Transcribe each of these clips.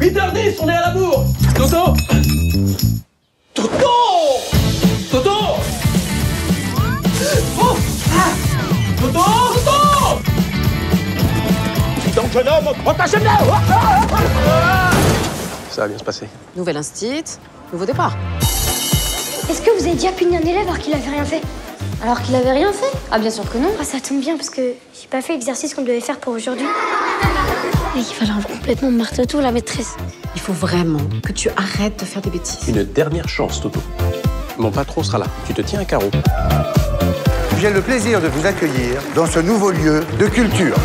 8h10, on est à la bourre. Toto, Toto, oh, ah. Toto, donc jeune homme, protège-moi. Ça va bien se passer. Nouvelle instit, nouveau départ. Est-ce que vous avez déjà puni un élève alors qu'il avait rien fait? Alors qu'il avait rien fait? Ah bien sûr que non. Ah, ça tombe bien parce que j'ai pas fait l'exercice qu'on devait faire pour aujourd'hui. Il va leur complètement marteau tout la maîtresse. Il faut vraiment que tu arrêtes de faire des bêtises. Une dernière chance, Toto. Mon patron sera là. Tu te tiens à carreau. J'ai le plaisir de vous accueillir dans ce nouveau lieu de culture.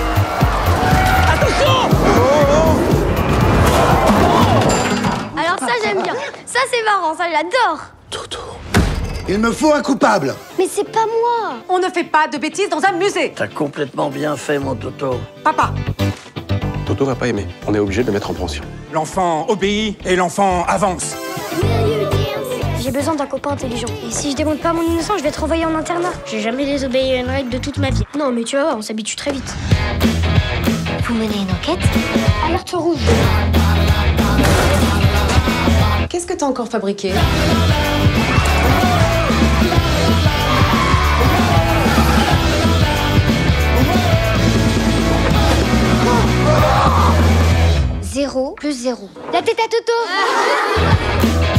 Attention! Oh, alors ça, j'aime bien. Ça, c'est marrant. Ça, j'adore. Toto. Il me faut un coupable. Mais c'est pas moi. On ne fait pas de bêtises dans un musée. T'as complètement bien fait, mon Toto. Papa. Toto va pas aimer. On est obligé de le mettre en pension. L'enfant obéit et l'enfant avance. J'ai besoin d'un copain intelligent. Et si je démontre pas mon innocence, je vais être envoyé en internat. J'ai jamais désobéi à une règle de toute ma vie. Non, mais tu vas voir, on s'habitue très vite. Vous menez une enquête? Alerte rouge. Qu'est-ce que t'as encore fabriqué? Zéro plus zéro. La tête à Toto.